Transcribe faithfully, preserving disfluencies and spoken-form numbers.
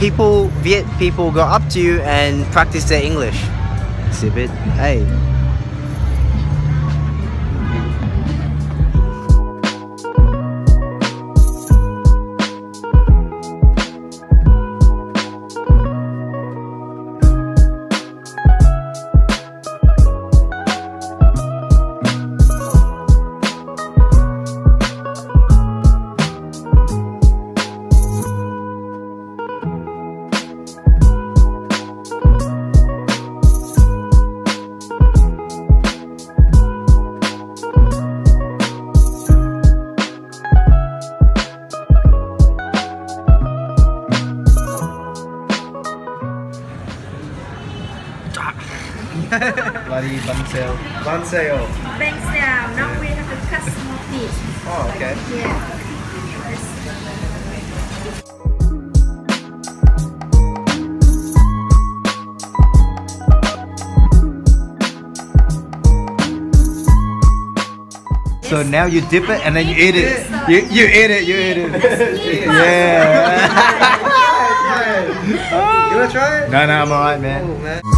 People, Viet people go up to you and practice their English. Sip it, hey. Bloody banh xeo. Banh xeo. Banh xeo. Now we have a custom dish. Oh, okay. Like, yeah. So now you dip it and then you eat it. You you eat it. You eat it. Yeah. You wanna try it? No, no, I'm alright, man.